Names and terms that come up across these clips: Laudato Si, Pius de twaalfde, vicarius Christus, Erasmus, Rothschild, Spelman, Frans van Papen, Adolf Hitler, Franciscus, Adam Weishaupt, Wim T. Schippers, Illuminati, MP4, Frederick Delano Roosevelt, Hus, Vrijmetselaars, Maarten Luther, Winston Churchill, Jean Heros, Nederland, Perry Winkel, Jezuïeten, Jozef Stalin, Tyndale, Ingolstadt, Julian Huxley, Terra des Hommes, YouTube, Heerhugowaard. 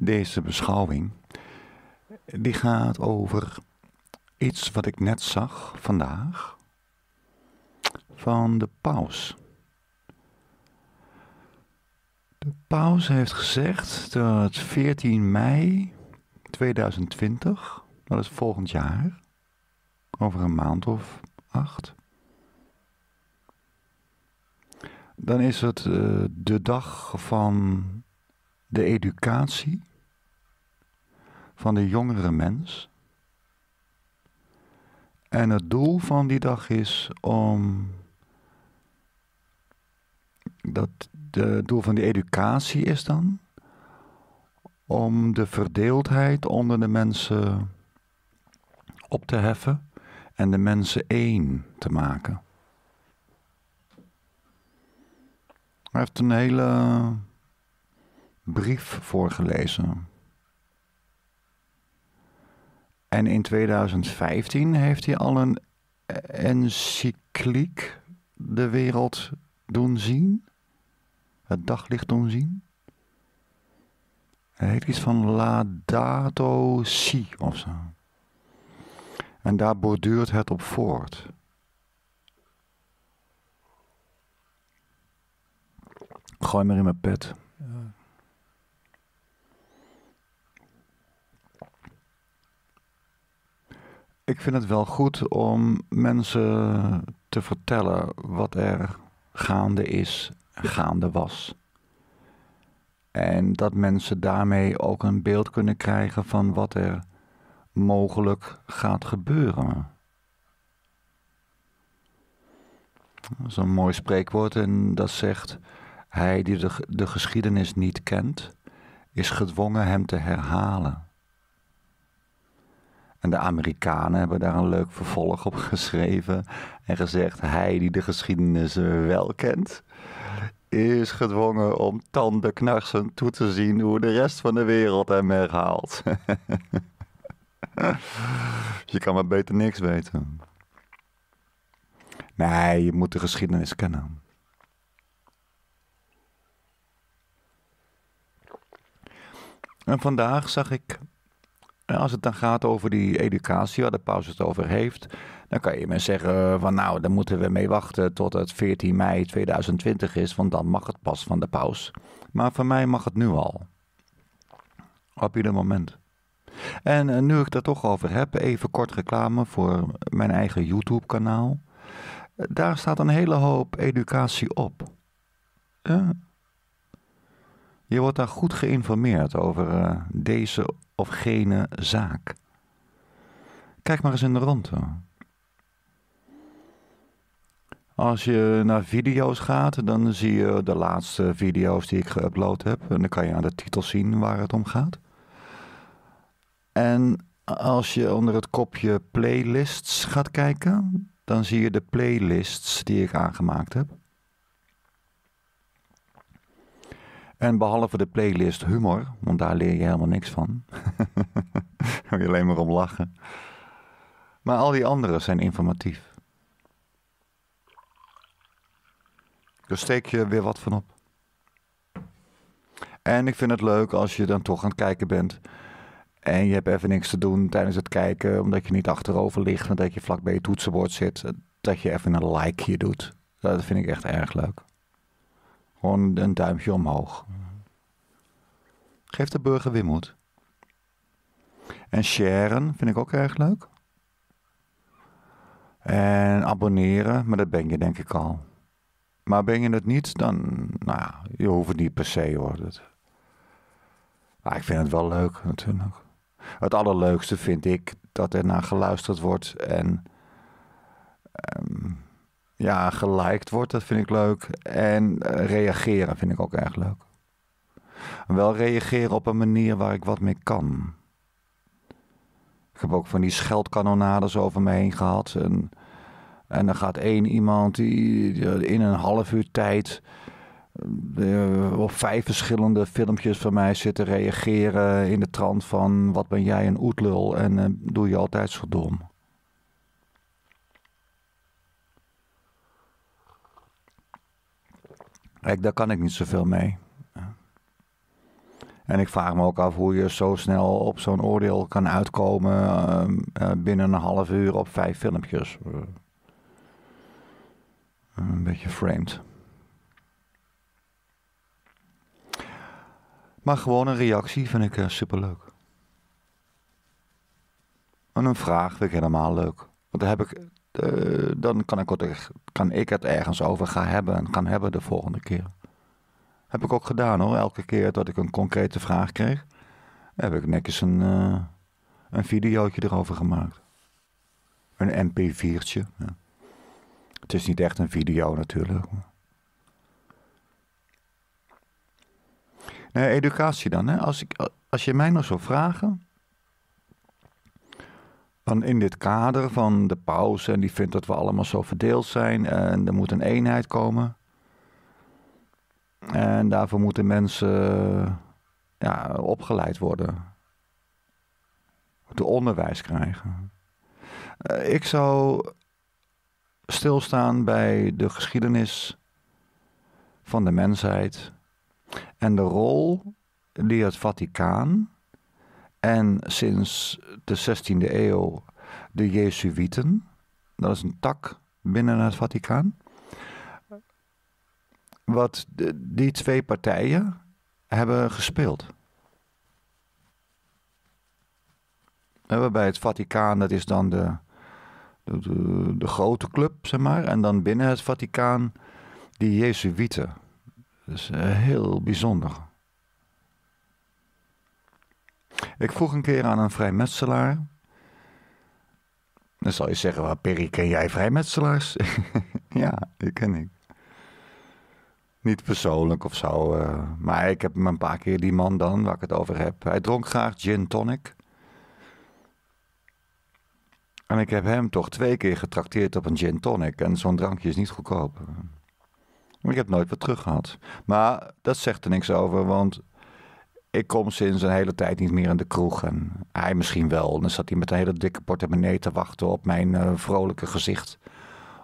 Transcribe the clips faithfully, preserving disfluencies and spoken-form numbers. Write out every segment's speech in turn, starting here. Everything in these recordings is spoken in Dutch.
Deze beschouwing, die gaat over iets wat ik net zag vandaag van de paus. De paus heeft gezegd dat veertien mei tweeduizend twintig, dat is volgend jaar, over een maand of acht, dan is het uh, de dag van de educatie van de jongere mens. En het doel van die dag is om dat het doel van die educatie is dan om de verdeeldheid onder de mensen op te heffen en de mensen één te maken. Hij heeft een hele brief voorgelezen. En in tweeduizend vijftien heeft hij al een encycliek de wereld doen zien. Het daglicht doen zien. Hij heet iets van Laudato Si of zo. En daar borduurt het op voort. Gooi maar in mijn pet. Ja. Ik vind het wel goed om mensen te vertellen wat er gaande is, gaande was. En dat mensen daarmee ook een beeld kunnen krijgen van wat er mogelijk gaat gebeuren. Dat is een mooi spreekwoord en dat zegt: hij die de, de geschiedenis niet kent, is gedwongen hem te herhalen. En de Amerikanen hebben daar een leuk vervolg op geschreven en gezegd: hij die de geschiedenis wel kent, is gedwongen om tandenknarsend toe te zien hoe de rest van de wereld hem herhaalt. Je kan maar beter niks weten. Nee, je moet de geschiedenis kennen. En vandaag zag ik, als het dan gaat over die educatie waar de paus het over heeft, dan kan je me zeggen van nou, dan moeten we mee wachten tot het veertien mei tweeduizend twintig is, want dan mag het pas van de paus. Maar voor mij mag het nu al. Op ieder moment. En nu ik het er toch over heb, even kort reclame voor mijn eigen YouTube kanaal. Daar staat een hele hoop educatie op. Ja. Je wordt daar goed geïnformeerd over uh, deze of gene zaak. Kijk maar eens in de rondte. Als je naar video's gaat, dan zie je de laatste video's die ik geüpload heb. En dan kan je aan de titel zien waar het om gaat. En als je onder het kopje playlists gaat kijken, dan zie je de playlists die ik aangemaakt heb. En behalve de playlist humor, want daar leer je helemaal niks van. Daar wil je alleen maar om lachen. Maar al die anderen zijn informatief. Dus steek je weer wat van op. En ik vind het leuk als je dan toch aan het kijken bent. En je hebt even niks te doen tijdens het kijken, omdat je niet achterover ligt, maar dat je vlak bij je toetsenbord zit. Dat je even een likeje doet. Dat vind ik echt erg leuk. Gewoon een duimpje omhoog. Geef de burger weer moed. En sharen vind ik ook erg leuk. En abonneren, maar dat ben je denk ik al. Maar ben je het niet, dan, nou, je hoeft het niet per se hoor. Dat... Maar ik vind het wel leuk natuurlijk. Het allerleukste vind ik dat er naar geluisterd wordt en... Um, Ja, geliked wordt, dat vind ik leuk. En uh, reageren vind ik ook erg leuk. Wel reageren op een manier waar ik wat mee kan. Ik heb ook van die scheldkanonades over me heen gehad. En, en dan gaat één iemand die, die in een half uur tijd uh, op vijf verschillende filmpjes van mij zit te reageren in de trant van: wat ben jij een oetlul en uh, doe je altijd zo dom. Kijk, daar kan ik niet zoveel mee. En ik vraag me ook af hoe je zo snel op zo'n oordeel kan uitkomen uh, uh, binnen een half uur op vijf filmpjes. Uh, een beetje framed. Maar gewoon een reactie vind ik uh, superleuk. En een vraag vind ik helemaal leuk. Want dan, heb ik, uh, dan kan, ik het, kan ik het ergens over gaan hebben en gaan hebben de volgende keer. Heb ik ook gedaan hoor. Elke keer dat ik een concrete vraag kreeg, heb ik netjes een, uh, een videootje erover gemaakt. Een M P viertje. Ja. Het is niet echt een video natuurlijk. Nee, educatie dan. Hè? Als, ik, als je mij nog zou vragen, dan in dit kader van de paus, en die vindt dat we allemaal zo verdeeld zijn en er moet een eenheid komen. En daarvoor moeten mensen ja, opgeleid worden. De onderwijs krijgen. Ik zou stilstaan bij de geschiedenis van de mensheid. En de rol die het Vaticaan en sinds de zestiende eeuw de Jezuïeten, dat is een tak binnen het Vaticaan. Wat die twee partijen hebben gespeeld. Waarbij het Vaticaan, dat is dan de, de, de, de grote club, zeg maar. En dan binnen het Vaticaan die Jezuïeten. Dat is heel bijzonder. Ik vroeg een keer aan een vrijmetselaar. Dan zal je zeggen, well, Perry, ken jij vrijmetselaars? Ja, die ken ik. Niet persoonlijk of zo. Uh, maar ik heb hem een paar keer, die man dan, waar ik het over heb. Hij dronk graag gin tonic. En ik heb hem toch twee keer getrakteerd op een gin tonic. En zo'n drankje is niet goedkoop. Ik heb nooit wat terug gehad. Maar dat zegt er niks over, want ik kom sinds een hele tijd niet meer in de kroeg. En hij misschien wel. En dan zat hij met een hele dikke portemonnee te wachten op mijn uh, vrolijke gezicht.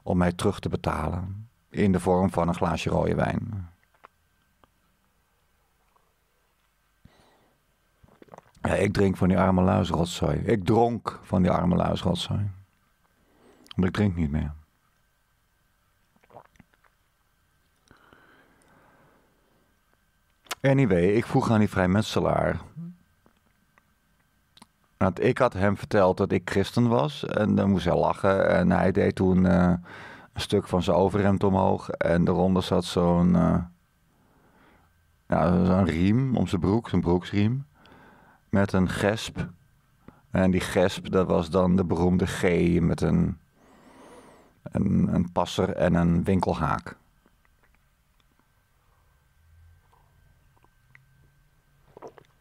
Om mij terug te betalen. In de vorm van een glaasje rode wijn. Ja, ik drink van die arme luisrotzooi. Ik dronk van die arme luisrotzooi. Want ik drink niet meer. Anyway, ik vroeg aan die vrijmetselaar. Want ik had hem verteld dat ik christen was. En dan moest hij lachen. En hij deed toen Uh, een stuk van zijn overhemd omhoog. En daaronder zat zo'n Uh, ja, zo'n riem om zijn broek. Zo'n broeksriem. Met een gesp. En die gesp, dat was dan de beroemde G. Met een, een, een passer en een winkelhaak.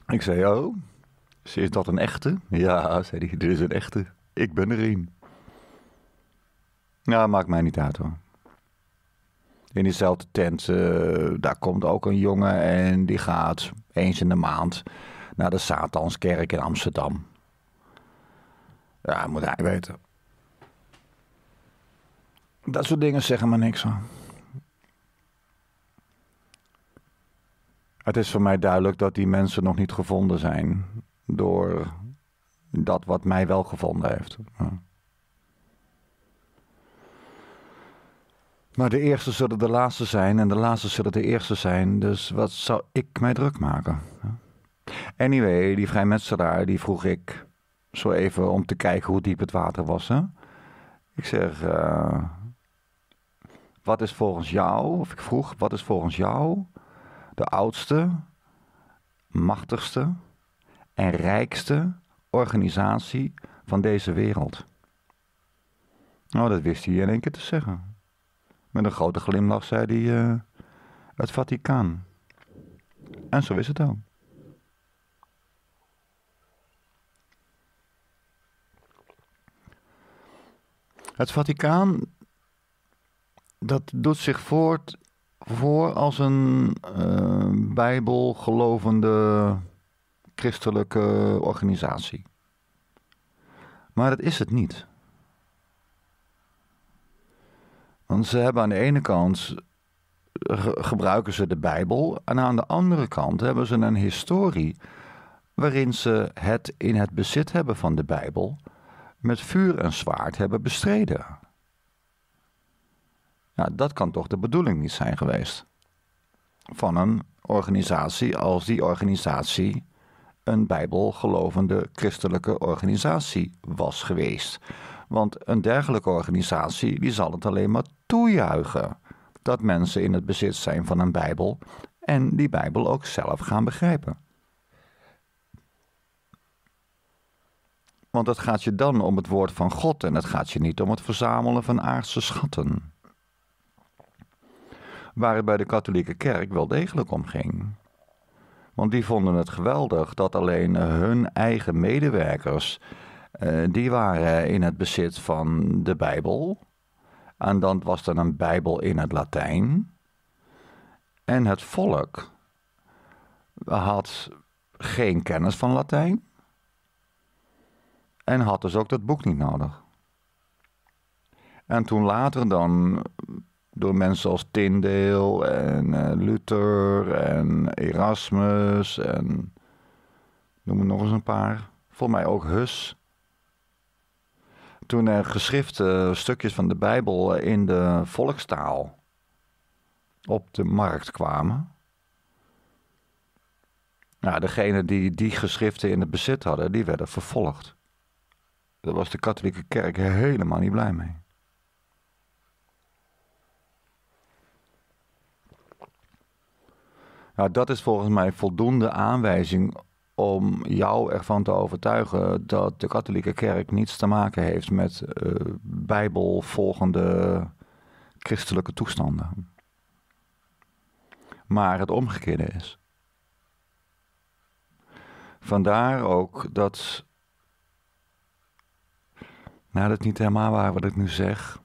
Ik zei, oh, is dat een echte? Ja, zei hij, dit is een echte. Ik ben er een. Nou, maakt mij niet uit hoor. In diezelfde tent, uh, daar komt ook een jongen en die gaat eens in de maand naar de Satanskerk in Amsterdam. Ja, dat moet hij weten. Dat soort dingen zeggen maar niks hoor. Het is voor mij duidelijk dat die mensen nog niet gevonden zijn door dat wat mij wel gevonden heeft. Ja. Maar de eerste zullen de laatste zijn en de laatste zullen de eerste zijn. Dus wat zou ik mij druk maken? Anyway, die vrijmetselaar, die vroeg ik zo even om te kijken hoe diep het water was. Hè? Ik zeg, uh, wat is volgens jou, of ik vroeg, wat is volgens jou de oudste, machtigste en rijkste organisatie van deze wereld? Nou, dat wist hij in één keer te zeggen. Met een grote glimlach zei hij, uh, het Vaticaan. En zo is het ook. Het Vaticaan, dat doet zich voort voor als een uh, bijbelgelovende christelijke organisatie. Maar dat is het niet. Want ze hebben aan de ene kant ge- gebruiken ze de Bijbel. En aan de andere kant hebben ze een historie waarin ze het in het bezit hebben van de Bijbel met vuur en zwaard hebben bestreden. Nou, dat kan toch de bedoeling niet zijn geweest van een organisatie als die organisatie een bijbelgelovende christelijke organisatie was geweest. Want een dergelijke organisatie die zal het alleen maar toejuichen dat mensen in het bezit zijn van een Bijbel en die Bijbel ook zelf gaan begrijpen. Want het gaat je dan om het woord van God en het gaat je niet om het verzamelen van aardse schatten. Waar het bij de katholieke kerk wel degelijk om ging. Want die vonden het geweldig dat alleen hun eigen medewerkers, uh, die waren in het bezit van de Bijbel. En dan was er een Bijbel in het Latijn. En het volk had geen kennis van Latijn. En had dus ook dat boek niet nodig. En toen later dan, door mensen als Tyndale en Luther en Erasmus en noem er nog eens een paar. Volgens mij ook Hus. Toen er geschriften, stukjes van de Bijbel in de volkstaal op de markt kwamen. Nou, degenen die die geschriften in het bezit hadden, die werden vervolgd. Daar was de katholieke kerk helemaal niet blij mee. Nou, dat is volgens mij voldoende aanwijzing om jou ervan te overtuigen dat de katholieke kerk niets te maken heeft met uh, bijbelvolgende christelijke toestanden. Maar het omgekeerde is. Vandaar ook dat... Nou, dat is niet helemaal waar wat ik nu zeg.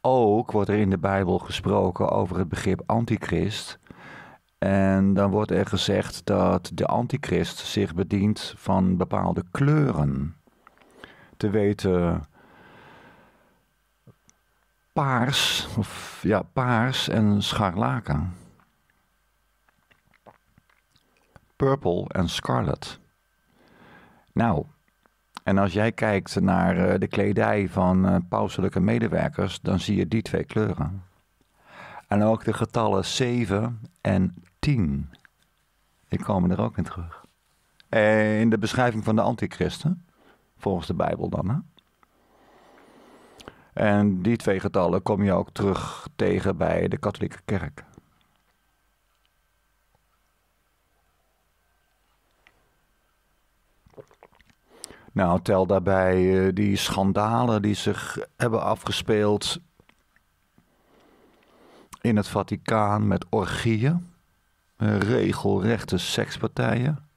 Ook wordt er in de Bijbel gesproken over het begrip antichrist. En dan wordt er gezegd dat de antichrist zich bedient van bepaalde kleuren. Te weten paars, of ja, paars en scharlaken. Purple en scarlet. Nou, en als jij kijkt naar de kledij van pauselijke medewerkers, dan zie je die twee kleuren. En ook de getallen zeven en tien. Die komen er ook in terug. In de beschrijving van de antichristen, volgens de Bijbel dan. Hè? En die twee getallen kom je ook terug tegen bij de katholieke kerk. Nou, tel daarbij die schandalen die zich hebben afgespeeld in het Vaticaan met orgieën, regelrechte sekspartijen.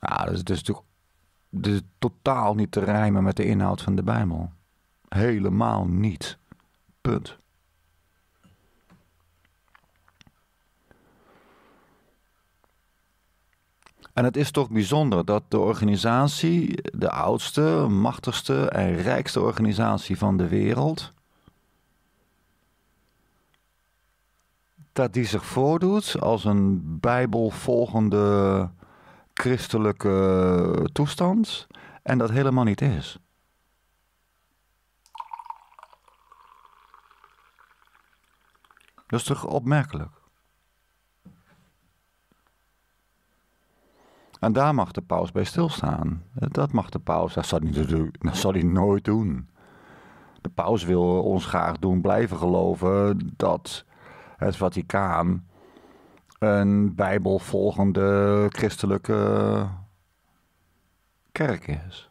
Nou, dat is dus natuurlijk dat is totaal niet te rijmen met de inhoud van de Bijbel. Helemaal niet. Punt. En het is toch bijzonder dat de organisatie, de oudste, machtigste en rijkste organisatie van de wereld, dat die zich voordoet als een bijbelvolgende christelijke toestand en dat helemaal niet is. Dat is toch opmerkelijk? En daar mag de paus bij stilstaan. Dat mag de paus, dat zal hij, dat zal hij nooit doen. De paus wil ons graag doen blijven geloven dat het Vaticaan een bijbelvolgende christelijke kerk is.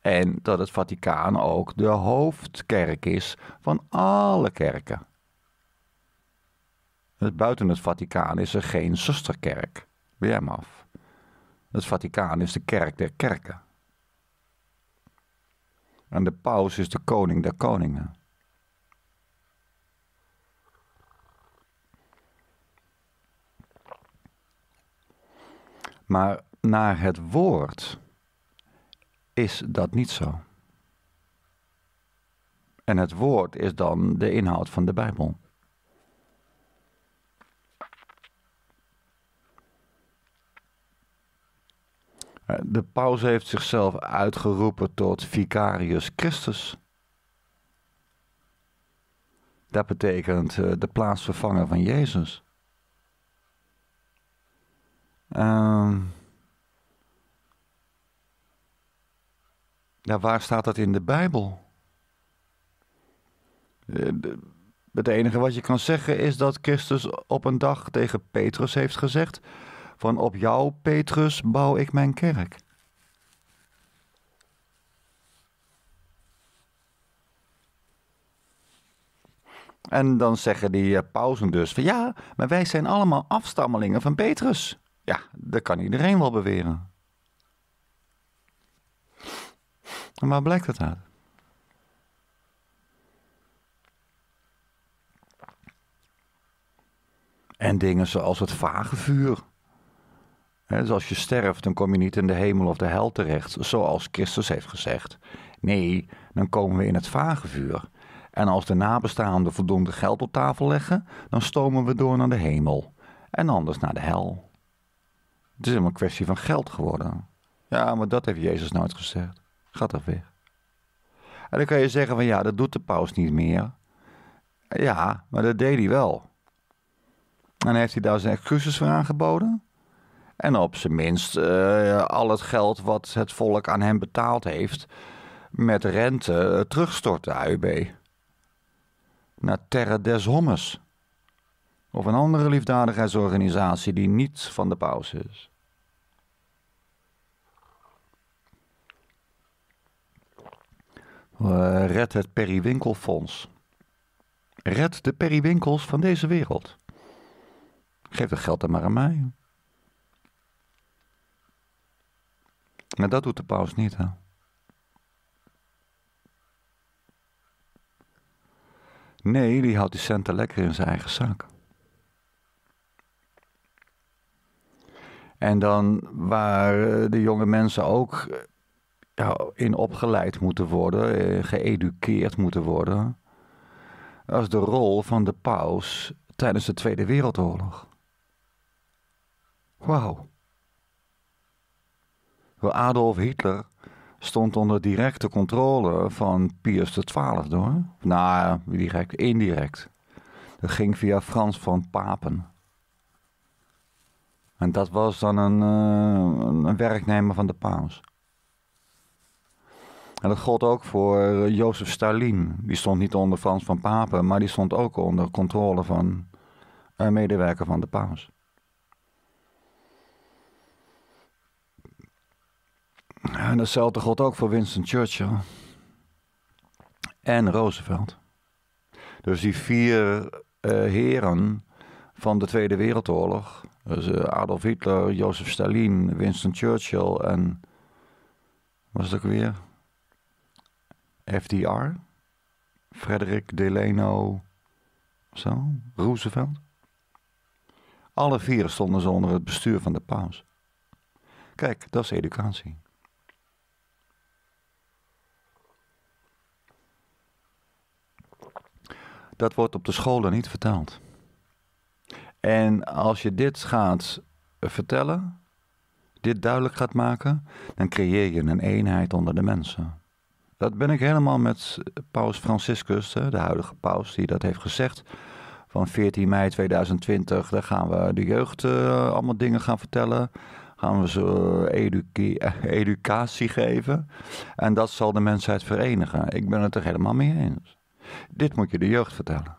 En dat het Vaticaan ook de hoofdkerk is van alle kerken. Buiten het Vaticaan is er geen zusterkerk. Wil jij hem af? Het Vaticaan is de kerk der kerken. En de paus is de koning der koningen. Maar naar het woord is dat niet zo. En het woord is dan de inhoud van de Bijbel. De paus heeft zichzelf uitgeroepen tot vicarius Christus. Dat betekent uh, de plaatsvervanger van Jezus. Uh, ja, waar staat dat in de Bijbel? Uh, de, het enige wat je kan zeggen is dat Christus op een dag tegen Petrus heeft gezegd: van op jou, Petrus, bouw ik mijn kerk. En dan zeggen die pausen dus van ja, maar wij zijn allemaal afstammelingen van Petrus. Ja, dat kan iedereen wel beweren. Maar waar blijkt dat uit? En dingen zoals het vagevuur. He, dus als je sterft, dan kom je niet in de hemel of de hel terecht, zoals Christus heeft gezegd. Nee, dan komen we in het vagevuur. En als de nabestaanden voldoende geld op tafel leggen, dan stomen we door naar de hemel. En anders naar de hel. Het is helemaal een kwestie van geld geworden. Ja, maar dat heeft Jezus nooit gezegd. Gaat er weg. En dan kan je zeggen van ja, dat doet de paus niet meer. Ja, maar dat deed hij wel. En heeft hij daar zijn excuses voor aangeboden? En op zijn minst uh, al het geld wat het volk aan hem betaald heeft, met rente uh, terugstort de A U B. Naar Terra des Hommes. Of een andere liefdadigheidsorganisatie die niet van de paus is. Uh, red het periwinkelfonds. Red de periwinkels van deze wereld. Geef dat geld dan maar aan mij. Maar dat doet de paus niet, hè. Nee, die houdt die centen lekker in zijn eigen zak. En dan waar de jonge mensen ook ja, in opgeleid moeten worden, geëduceerd moeten worden, als de rol van de paus tijdens de Tweede Wereldoorlog. Wauw. Adolf Hitler stond onder directe controle van Pius de twaalfde, hoor. Nou, direct, indirect. Dat ging via Frans van Papen. En dat was dan een, uh, een werknemer van de paus. En dat gold ook voor Jozef Stalin. Die stond niet onder Frans van Papen, maar die stond ook onder controle van een medewerker van de paus. En datzelfde gold ook voor Winston Churchill en Roosevelt. Dus die vier uh, heren van de Tweede Wereldoorlog, dus uh, Adolf Hitler, Jozef Stalin, Winston Churchill en, was het ook weer, F D R, Frederick Delano, zo, Roosevelt. Alle vier stonden ze onder het bestuur van de paus. Kijk, dat is educatie. Dat wordt op de scholen niet vertaald. En als je dit gaat vertellen, dit duidelijk gaat maken, dan creëer je een eenheid onder de mensen. Dat ben ik helemaal met paus Franciscus, de huidige paus, die dat heeft gezegd. Van veertien mei tweeduizend twintig, daar gaan we de jeugd uh, allemaal dingen gaan vertellen. Gaan we ze edu- educatie geven. En dat zal de mensheid verenigen. Ik ben het er helemaal mee eens. Dit moet je de jeugd vertellen.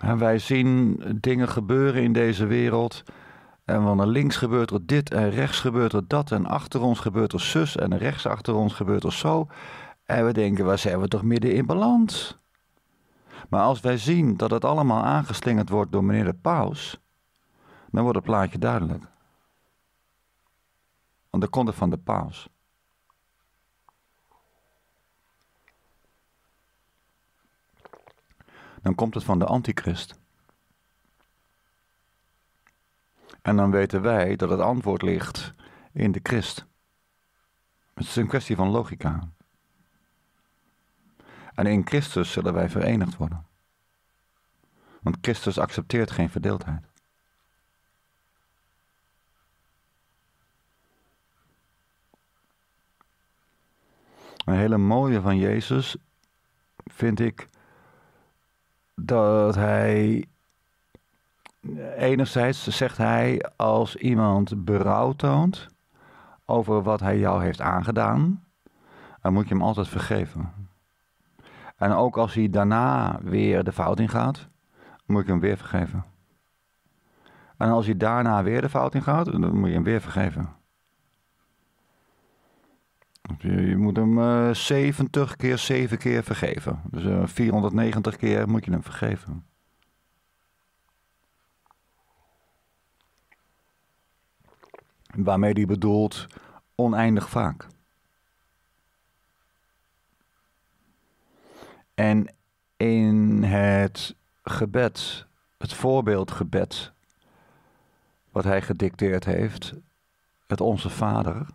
En wij zien dingen gebeuren in deze wereld. En van naar links gebeurt er dit en rechts gebeurt er dat. En achter ons gebeurt er zus en rechts achter ons gebeurt er zo. En we denken, waar zijn we toch midden in beland? Maar als wij zien dat het allemaal aangeslingerd wordt door meneer de paus, dan wordt het plaatje duidelijk. Want dat komt er van de paus. Dan komt het van de antichrist. En dan weten wij dat het antwoord ligt in de Christ. Het is een kwestie van logica. En in Christus zullen wij verenigd worden. Want Christus accepteert geen verdeeldheid. Een hele mooie van Jezus vind ik dat hij, enerzijds zegt hij, als iemand berouw toont over wat hij jou heeft aangedaan, dan moet je hem altijd vergeven. En ook als hij daarna weer de fout ingaat, moet je hem weer vergeven. En als hij daarna weer de fout ingaat, dan moet je hem weer vergeven. Je moet hem uh, zeventig keer zeven keer vergeven. Dus uh, vierhonderdnegentig keer moet je hem vergeven. Waarmee die bedoelt oneindig vaak. En in het gebed, het voorbeeldgebed, wat hij gedicteerd heeft, het Onze Vader,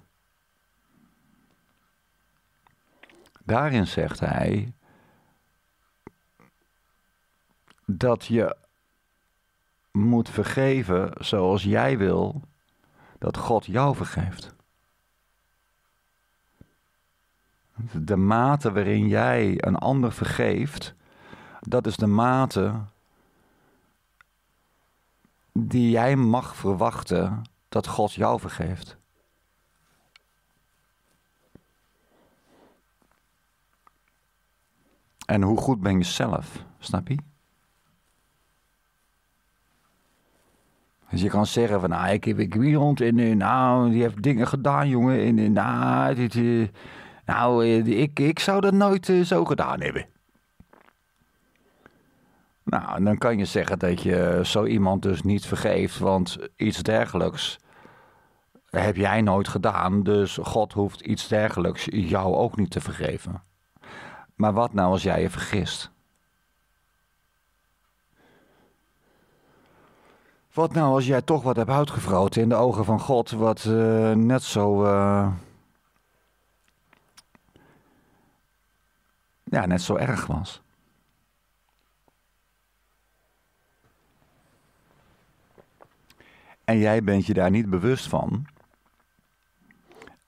daarin zegt hij dat je moet vergeven zoals jij wil dat God jou vergeeft. De mate waarin jij een ander vergeeft, dat is de mate die jij mag verwachten dat God jou vergeeft. En hoe goed ben je zelf, snap je? Dus je kan zeggen van, nou, ik heb ik iemand en nou, die heeft dingen gedaan, jongen. En nou, dit, nou ik, ik zou dat nooit zo gedaan hebben. Nou, en dan kan je zeggen dat je zo iemand dus niet vergeeft, want iets dergelijks heb jij nooit gedaan. Dus God hoeft iets dergelijks jou ook niet te vergeven. Maar wat nou als jij je vergist? Wat nou als jij toch wat hebt uitgevroten in de ogen van God, wat uh, net zo, uh, ja, net zo erg was? En jij bent je daar niet bewust van.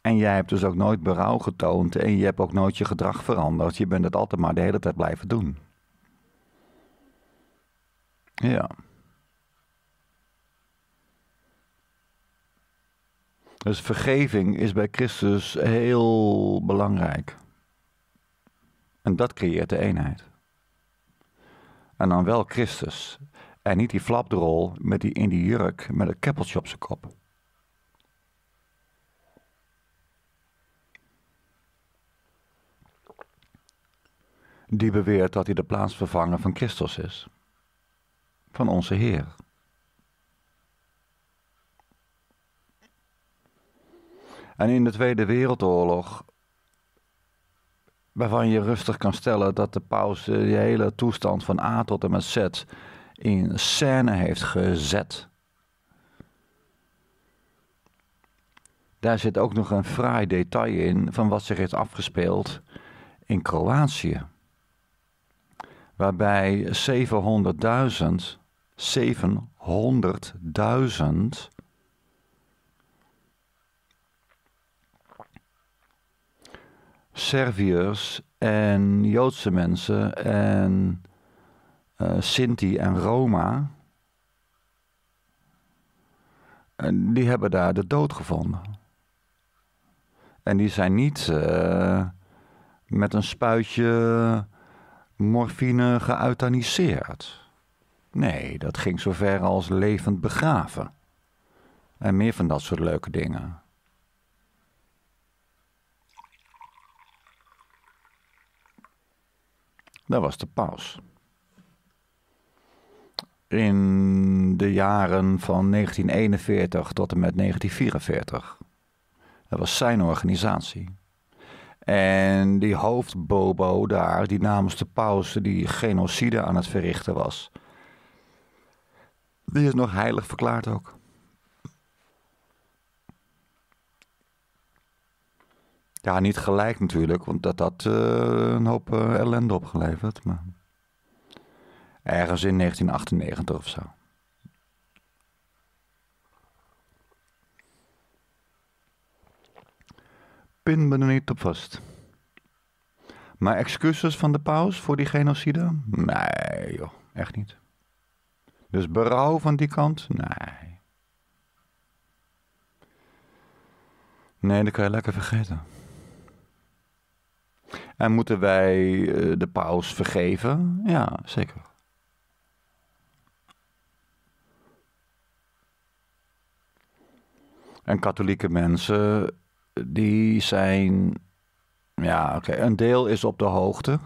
En jij hebt dus ook nooit berouw getoond en je hebt ook nooit je gedrag veranderd. Je bent het altijd maar de hele tijd blijven doen. Ja. Dus vergeving is bij Christus heel belangrijk. En dat creëert de eenheid. En dan wel Christus. En niet die flapdrol met die in die jurk met het keppeltje op zijn kop. Die beweert dat hij de plaatsvervanger van Christus is. Van onze Heer. En in de Tweede Wereldoorlog, waarvan je rustig kan stellen dat de paus de hele toestand van A tot en met Z in scène heeft gezet. Daar zit ook nog een fraai detail in van wat zich heeft afgespeeld in Kroatië. Waarbij zevenhonderdduizend, zevenhonderdduizend... Serviërs en Joodse mensen en uh, Sinti en Roma, en die hebben daar de dood gevonden. En die zijn niet uh, met een spuitje morfine geuthaniseerd. Nee, dat ging zover als levend begraven. En meer van dat soort leuke dingen. Dat was de paus. In de jaren van negentien eenenveertig tot en met negentien vierenveertig. Dat was zijn organisatie. En die hoofdbobo daar, die namens de paus die genocide aan het verrichten was, die is nog heilig verklaard ook. Ja, niet gelijk natuurlijk, want dat had uh, een hoop uh, ellende opgeleverd. Maar ergens in negentien achtennegentig of zo. Pin me er niet op vast. Maar excuses van de paus voor die genocide? Nee joh, echt niet. Dus berouw van die kant? Nee. Nee, dat kan je lekker vergeten. En moeten wij de paus vergeven? Ja, zeker. En katholieke mensen, die zijn... Ja, oké. Een deel is op de hoogte.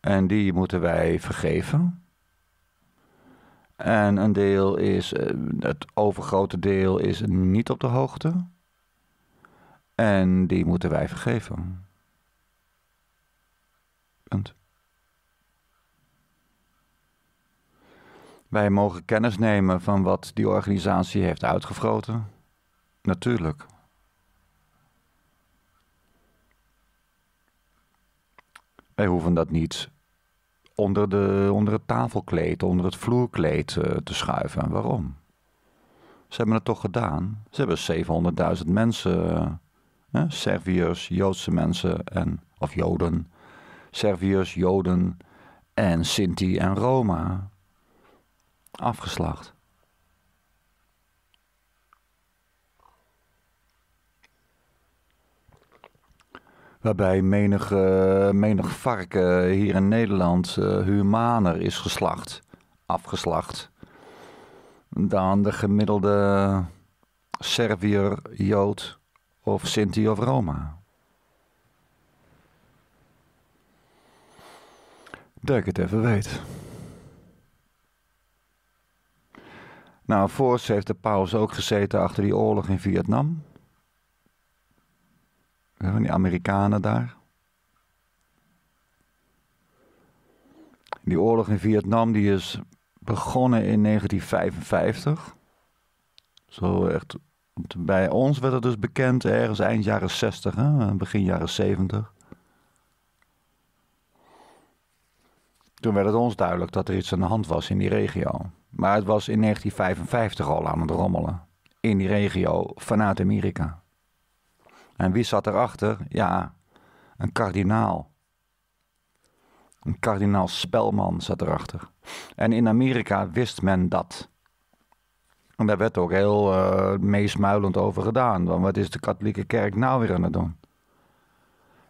En die moeten wij vergeven. En een deel is... Het overgrote deel is niet op de hoogte. En die moeten wij vergeven. Punt. Wij mogen kennis nemen van wat die organisatie heeft uitgevroten. Natuurlijk. Wij hoeven dat niet onder, de, onder het tafelkleed, onder het vloerkleed uh, te schuiven. Waarom? Ze hebben het toch gedaan. Ze hebben zevenhonderdduizend mensen, eh, Serviërs, Joodse mensen, en, of Joden, Serviërs, Joden en Sinti en Roma afgeslacht. Waarbij menig, uh, menig varken hier in Nederland uh, humaner is geslacht, afgeslacht, dan de gemiddelde Serviër, Jood of Sinti of Roma. Dat ik het even weet. Nou, voorts heeft de paus ook gezeten achter die oorlog in Vietnam. Van die Amerikanen daar. Die oorlog in Vietnam die is begonnen in negentien vijfenvijftig. Zo echt, bij ons werd het dus bekend ergens eind jaren zestig, hè? Begin jaren zeventig. Toen werd het ons duidelijk dat er iets aan de hand was in die regio. Maar het was in negentien vijfenvijftig al aan het rommelen. In die regio vanuit Amerika. En wie zat erachter? Ja, een kardinaal. Een kardinaal Spelman zat erachter. En in Amerika wist men dat. En daar werd ook heel uh, meesmuilend over gedaan. Want wat is de katholieke kerk nou weer aan het doen?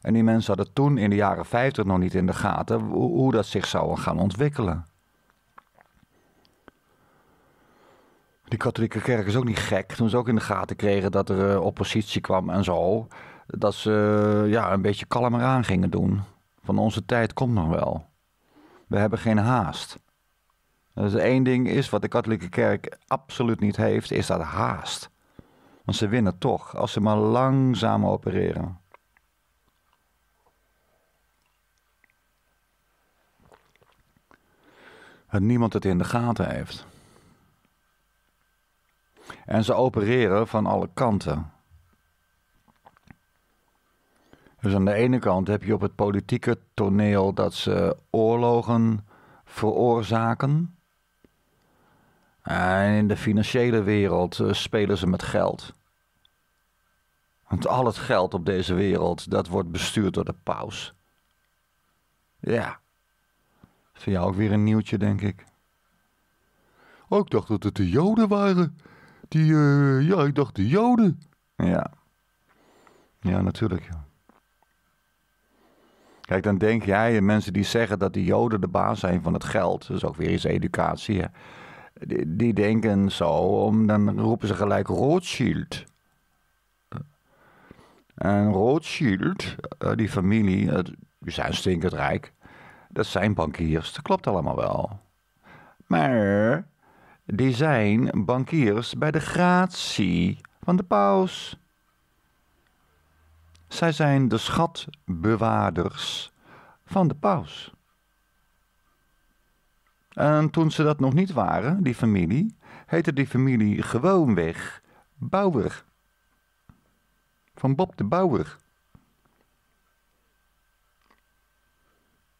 En die mensen hadden toen in de jaren vijftig nog niet in de gaten hoe, hoe dat zich zou gaan ontwikkelen. Die katholieke kerk is ook niet gek. Toen ze ook in de gaten kregen dat er uh, oppositie kwam en zo. Dat ze uh, ja, een beetje kalmer aan gingen doen. Van onze tijd komt nog wel. We hebben geen haast. Dus één ding is wat de katholieke kerk absoluut niet heeft, is dat haast. Want ze winnen toch, als ze maar langzaam opereren. Dat niemand het in de gaten heeft. En ze opereren van alle kanten. Dus aan de ene kant heb je op het politieke toneel dat ze oorlogen veroorzaken. En in de financiële wereld spelen ze met geld. Want al het geld op deze wereld, dat wordt bestuurd door de paus. Ja. Voor jou ook weer een nieuwtje, denk ik. Oh, ik dacht dat het de Joden waren. Die, uh, ja, ik dacht de Joden. Ja. Ja, natuurlijk. Ja. Kijk, dan denk jij, mensen die zeggen dat de Joden de baas zijn van het geld. Dat is ook weer eens educatie. Hè. Die, die denken zo, om, dan roepen ze gelijk Rothschild. En Rothschild, die familie, die zijn stinkend rijk. Dat zijn bankiers, dat klopt allemaal wel. Maar... die zijn bankiers bij de gratie van de paus. Zij zijn de schatbewaarders van de paus. En toen ze dat nog niet waren, die familie, heette die familie gewoonweg Bauer. van Bob de Bouwer.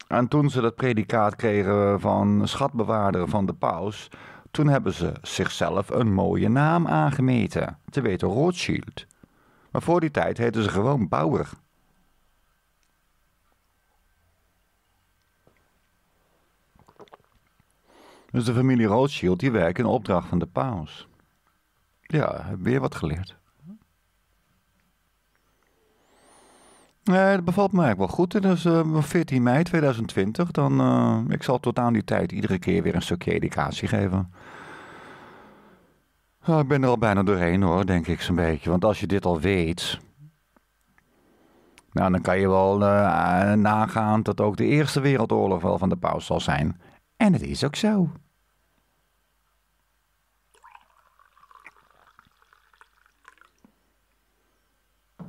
En toen ze dat predicaat kregen van schatbewaarder van de paus, toen hebben ze zichzelf een mooie naam aangemeten, te weten Rothschild. Maar voor die tijd heten ze gewoon Bouwer. Dus de familie Rothschild, die werkt in opdracht van de paus. Ja, heb weer wat geleerd. Nee, dat bevalt me eigenlijk wel goed. Dus uh, veertien mei tweeduizend twintig, dan, uh, ik zal tot aan die tijd iedere keer weer een stukje educatie geven. Oh, ik ben er al bijna doorheen hoor, denk ik zo'n beetje. Want als je dit al weet, nou, dan kan je wel uh, nagaan dat ook de Eerste Wereldoorlog wel van de paus zal zijn. En het is ook zo.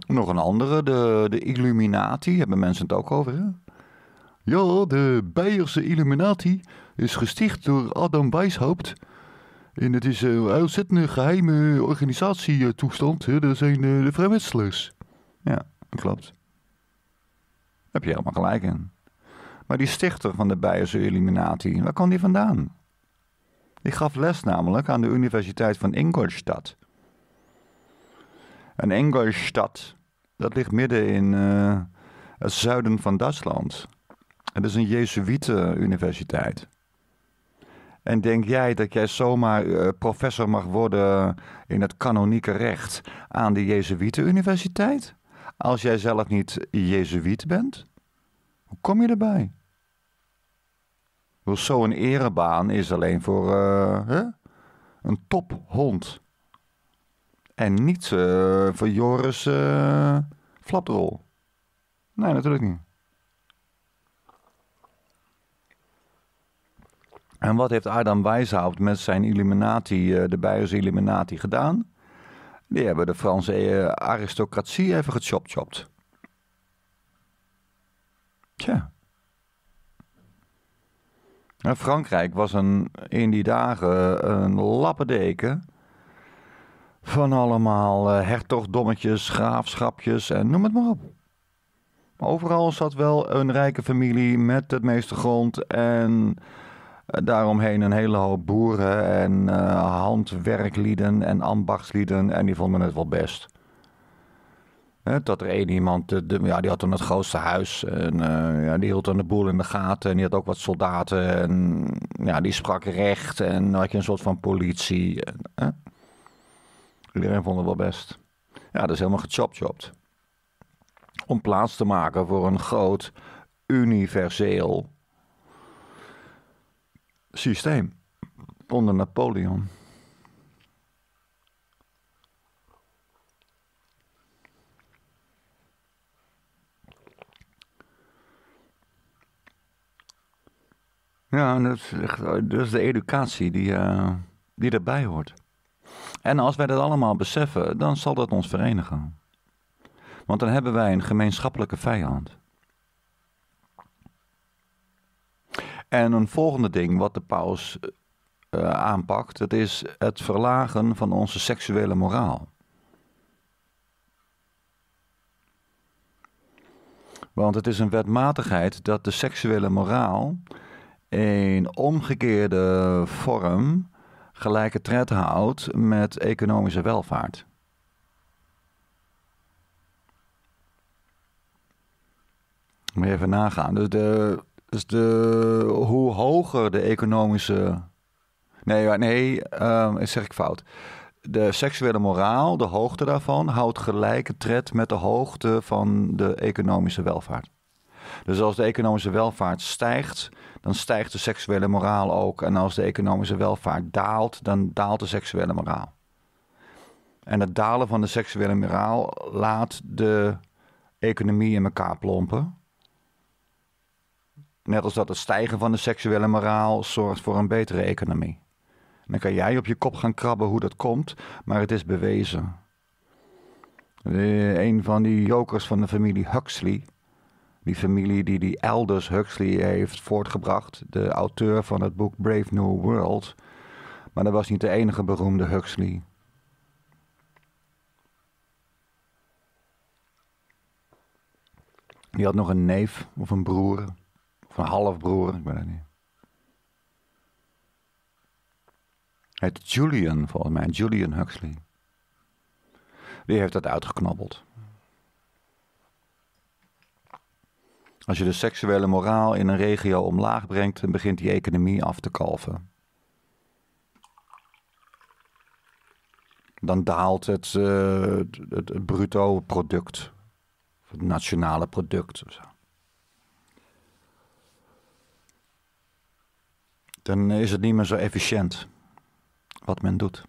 Nog een andere, de, de Illuminati, hebben mensen het ook over, hè? Ja, de Beierse Illuminati is gesticht door Adam Weishaupt. En het is een uitzettende geheime organisatietoestand, hè? Dat zijn de vrijmetselaars. Ja, dat klopt. Daar heb je helemaal gelijk in. Maar die stichter van de Beierse Illuminati, waar kwam die vandaan? Die gaf les namelijk aan de Universiteit van Ingolstadt. En Ingolstadt, dat ligt midden in uh, het zuiden van Duitsland. Het is een Jezuïeten-universiteit. En denk jij dat jij zomaar uh, professor mag worden in het kanonieke recht aan de Jezuïeten-universiteit? Als jij zelf niet Jezuïet bent? Hoe kom je erbij? Dus zo'n erebaan is alleen voor uh, huh? een tophond. En niet uh, voor Joris uh, Flapdrol. Nee, natuurlijk niet. En wat heeft Adam Weishaupt met zijn Illuminati, uh, de Beierse Illuminati, gedaan? Die hebben de Franse uh, aristocratie even gechop-chopt. Tja. En Frankrijk was een, in die dagen een lappendeken van allemaal uh, hertogdommetjes, graafschapjes en noem het maar op. Overal zat wel een rijke familie met het meeste grond en daaromheen een hele hoop boeren en uh, handwerklieden en ambachtslieden en die vonden het wel best. He, dat er één iemand, de, de, ja, die had dan het grootste huis en uh, ja, die hield dan de boel in de gaten en die had ook wat soldaten en ja, die sprak recht en had je een soort van politie. En, uh, Iedereen vond het wel best. Ja, dat is helemaal gechop-chopt. Om plaats te maken voor een groot, universeel systeem. Onder Napoleon. Ja, dat is, echt, dat is de educatie die, uh, die erbij hoort. En als wij dat allemaal beseffen, dan zal dat ons verenigen. Want dan hebben wij een gemeenschappelijke vijand. En een volgende ding wat de paus uh, aanpakt, dat is het verlagen van onze seksuele moraal. Want het is een wetmatigheid dat de seksuele moraal in omgekeerde vorm gelijke tred houdt met economische welvaart. Moet je even nagaan. Dus de, dus de, hoe hoger de economische... Nee, nee uh, zeg ik fout. De seksuele moraal, de hoogte daarvan, houdt gelijke tred met de hoogte van de economische welvaart. Dus als de economische welvaart stijgt, dan stijgt de seksuele moraal ook. En als de economische welvaart daalt, dan daalt de seksuele moraal. En het dalen van de seksuele moraal laat de economie in elkaar plompen. Net als dat het stijgen van de seksuele moraal zorgt voor een betere economie. En dan kan jij op je kop gaan krabben hoe dat komt, maar het is bewezen. Een van die jokers van de familie Huxley... Die familie die die elders Huxley heeft voortgebracht. De auteur van het boek Brave New World. Maar dat was niet de enige beroemde Huxley. Die had nog een neef of een broer. Of een halfbroer, ik weet het niet. Hij heet Julian, volgens mij. Julian Huxley. Die heeft dat uitgeknabbeld. Als je de seksuele moraal in een regio omlaag brengt, dan begint die economie af te kalven. Dan daalt het, uh, het, het bruto product. Het nationale product. Of zo. Dan is het niet meer zo efficiënt wat men doet.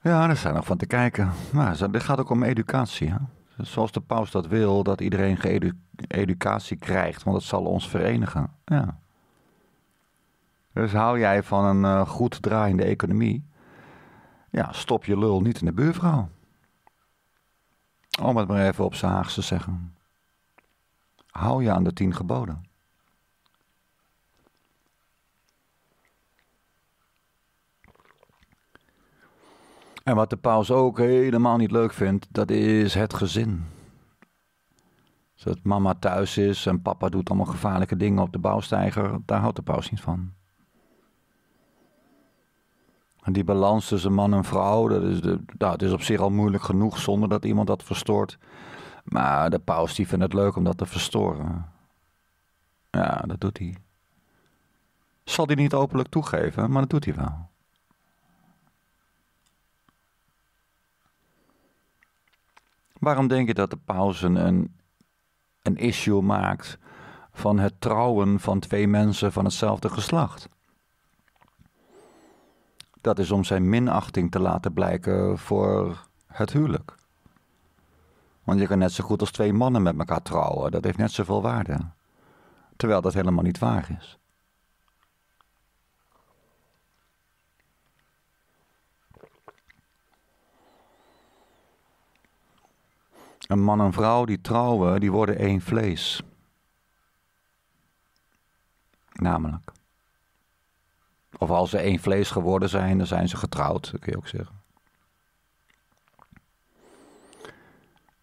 Ja, daar zijn nog van te kijken. Maar dit gaat ook om educatie. Hè? Zoals de paus dat wil, dat iedereen geedu- educatie krijgt, want dat zal ons verenigen. Ja. Dus hou jij van een uh, goed draaiende economie, ja, stop je lul niet in de buurvrouw. Om het maar even op z'n Haags te zeggen. Hou je aan de tien geboden. En wat de paus ook helemaal niet leuk vindt, dat is het gezin. Dat mama thuis is en papa doet allemaal gevaarlijke dingen op de bouwsteiger, daar houdt de paus niet van. En die balans tussen man en vrouw, dat is, de, nou, het is op zich al moeilijk genoeg zonder dat iemand dat verstoort. Maar de paus die vindt het leuk om dat te verstoren. Ja, dat doet hij. Zal hij niet openlijk toegeven, maar dat doet hij wel. Waarom denk je dat de paus een, een issue maakt van het trouwen van twee mensen van hetzelfde geslacht? Dat is om zijn minachting te laten blijken voor het huwelijk. Want je kan net zo goed als twee mannen met elkaar trouwen. Dat heeft net zoveel waarde. Terwijl dat helemaal niet waar is. Een man en vrouw die trouwen, die worden één vlees. Namelijk. Of als ze één vlees geworden zijn, dan zijn ze getrouwd, dat kun je ook zeggen.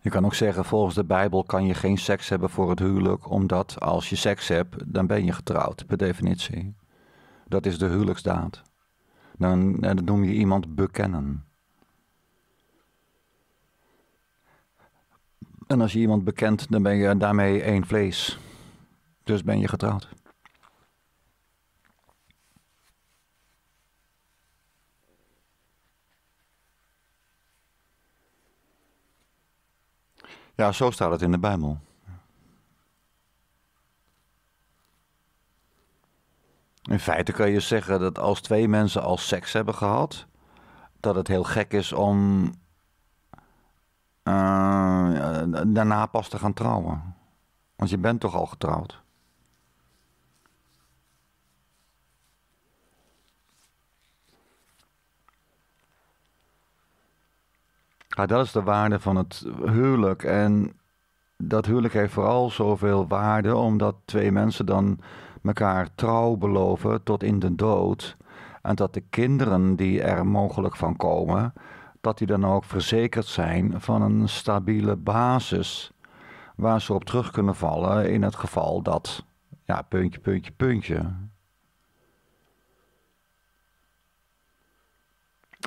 Je kan ook zeggen, volgens de Bijbel kan je geen seks hebben voor het huwelijk, omdat als je seks hebt, dan ben je getrouwd, per definitie. Dat is de huwelijksdaad. Dan, dan noem je iemand bekennen. En als je iemand bekent, dan ben je daarmee één vlees. Dus ben je getrouwd. Ja, zo staat het in de Bijbel. In feite kan je zeggen dat als twee mensen al seks hebben gehad, dat het heel gek is om Uh, daarna pas te gaan trouwen. Want je bent toch al getrouwd. Ja, dat is de waarde van het huwelijk. En dat huwelijk heeft vooral zoveel waarde omdat twee mensen dan elkaar trouw beloven tot in de dood. En dat de kinderen die er mogelijk van komen, dat die dan ook verzekerd zijn van een stabiele basis waar ze op terug kunnen vallen in het geval dat, ja, puntje, puntje, puntje.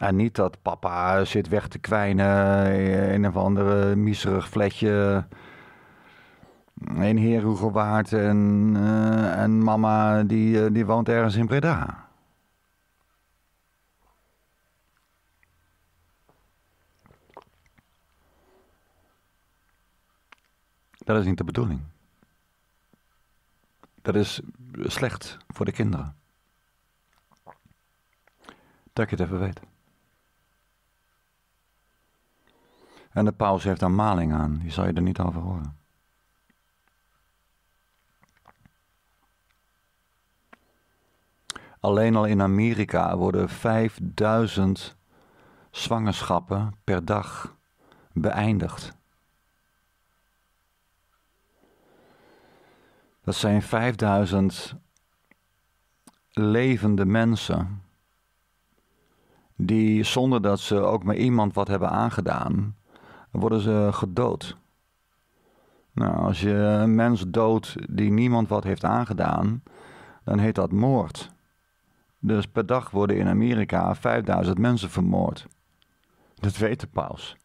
En niet dat papa zit weg te kwijnen in een of andere miserig flatje in Heerhugowaard en, uh, en mama die, die woont ergens in Breda. Dat is niet de bedoeling. Dat is slecht voor de kinderen. Dat je het even weet. En de paus heeft daar maling aan. Die zal je er niet over horen. Alleen al in Amerika worden vijfduizend zwangerschappen per dag beëindigd. Dat zijn vijfduizend levende mensen die zonder dat ze ook maar iemand wat hebben aangedaan, dan worden ze gedood. Nou, als je een mens doodt die niemand wat heeft aangedaan, dan heet dat moord. Dus per dag worden in Amerika vijfduizend mensen vermoord. Dat weet de paus.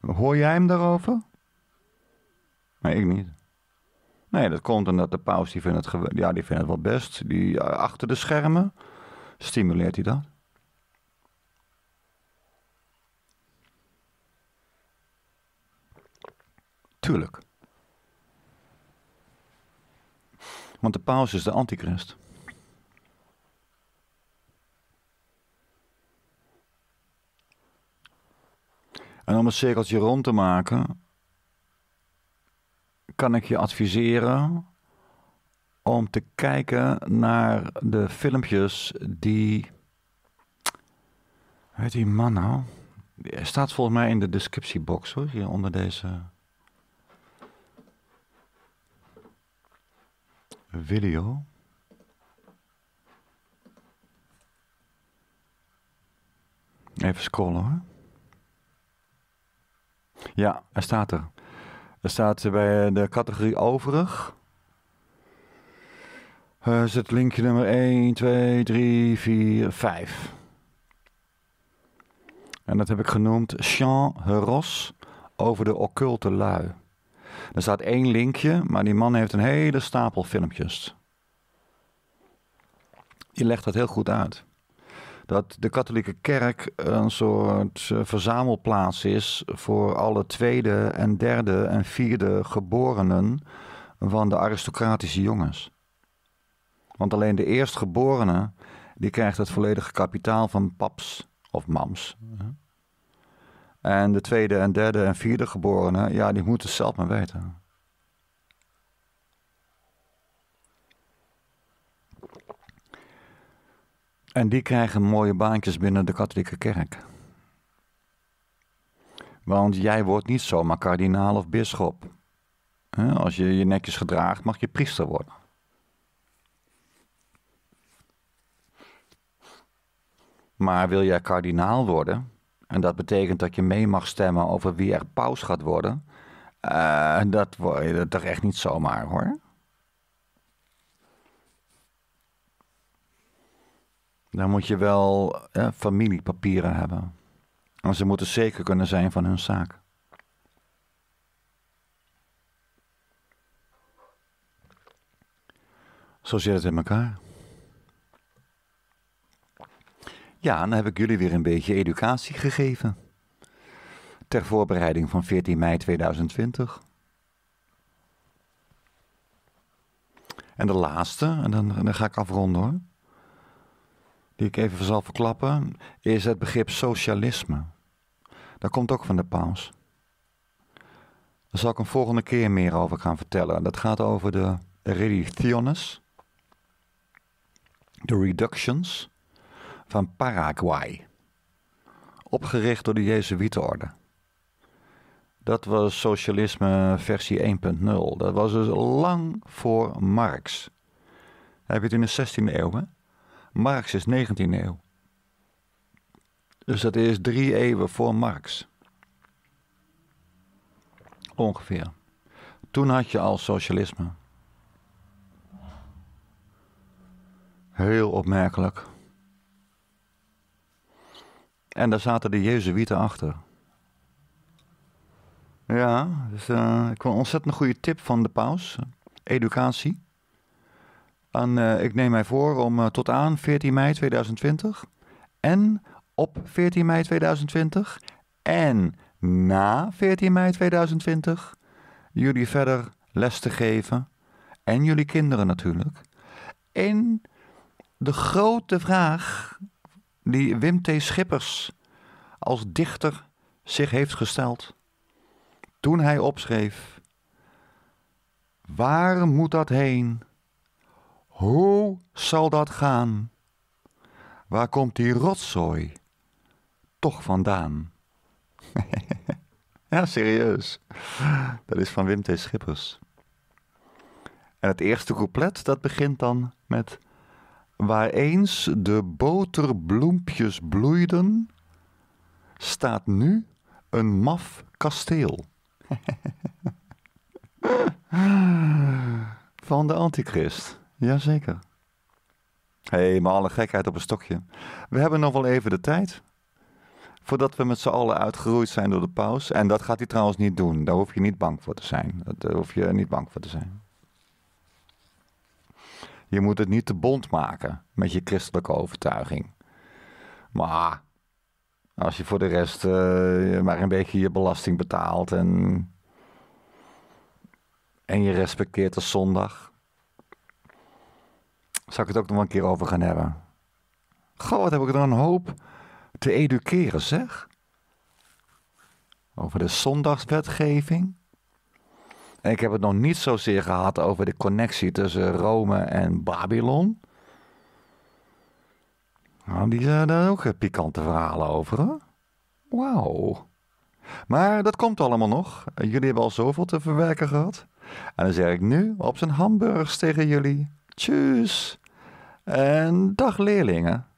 Hoor jij hem daarover? Nee, ik niet. Nee, dat komt omdat de paus, die vindt het, ja, die vindt het wel best. Die achter de schermen stimuleert hij dat. Tuurlijk. Want de paus is de antichrist. En om een cirkeltje rond te maken, kan ik je adviseren om te kijken naar de filmpjes die... Weet die man nou? Die staat volgens mij in de descriptiebox, hoor, hier onder deze video. Even scrollen, hoor. Ja, hij staat er. Er staat bij de categorie overig. Uh, is het linkje nummer één, twee, drie, vier, vijf. En dat heb ik genoemd Jean Heros over de occulte lui. Er staat één linkje, maar die man heeft een hele stapel filmpjes. Die legt dat heel goed uit. Dat de katholieke kerk een soort verzamelplaats is voor alle tweede en derde en vierde geborenen van de aristocratische jongens. Want alleen de eerstgeborene, die krijgt het volledige kapitaal van paps of mams. En de tweede en derde en vierde geborenen, ja, die moeten het zelf maar weten. En die krijgen mooie baantjes binnen de katholieke kerk. Want jij wordt niet zomaar kardinaal of bisschop. Als je je netjes gedraagt, mag je priester worden. Maar wil jij kardinaal worden, en dat betekent dat je mee mag stemmen over wie er paus gaat worden, uh, dat word je toch echt niet zomaar, hoor. Dan moet je wel eh, familiepapieren hebben. En ze moeten zeker kunnen zijn van hun zaak. Zo zit het in elkaar. Ja, en dan heb ik jullie weer een beetje educatie gegeven. Ter voorbereiding van veertien mei tweeduizend twintig. En de laatste, en dan, dan ga ik afronden, hoor, die ik even zal verklappen, is het begrip socialisme. Dat komt ook van de paus. Daar zal ik een volgende keer meer over gaan vertellen. Dat gaat over de religiones, de reductions van Paraguay, opgericht door de Jezuïetenorde. Dat was socialisme versie één punt nul. Dat was dus lang voor Marx. Dan heb je het in de zestiende eeuw, hè? Marx is negentiende eeuw. Dus dat is drie eeuwen voor Marx. Ongeveer. Toen had je al socialisme. Heel opmerkelijk. En daar zaten de Jezuïeten achter. Ja, dus, uh, ik wil een ontzettend goede tip van de paus. Educatie. En, uh, ik neem mij voor om uh, tot aan veertien mei tweeduizend twintig en op veertien mei tweeduizend twintig en na veertien mei tweeduizend twintig jullie verder les te geven, en jullie kinderen natuurlijk, in de grote vraag die Wim T. Schippers als dichter zich heeft gesteld toen hij opschreef: waar moet dat heen? Hoe zal dat gaan? Waar komt die rotzooi toch vandaan? Ja, serieus. Dat is van Wim T. Schippers. En het eerste couplet, dat begint dan met: waar eens de boterbloempjes bloeiden, staat nu een maf kasteel van de antichrist. Jazeker. Hé, hey, maar alle gekheid op een stokje. We hebben nog wel even de tijd voordat we met z'n allen uitgeroeid zijn door de paus. En dat gaat hij trouwens niet doen. Daar hoef je niet bang voor te zijn. Daar hoef je niet bang voor te zijn. Je moet het niet te bond maken met je christelijke overtuiging. Maar als je voor de rest uh, maar een beetje je belasting betaalt en, en je respecteert de zondag, zal ik het ook nog een keer over gaan hebben. Goh, wat heb ik er een hoop te educeren, zeg. Over de zondagswetgeving. En ik heb het nog niet zozeer gehad over de connectie tussen Rome en Babylon. Nou, die zijn daar ook pikante verhalen over, hè? Wauw. Maar dat komt allemaal nog. Jullie hebben al zoveel te verwerken gehad. En dan zeg ik nu op zijn hamburgers tegen jullie: tjus. En dag leerlingen.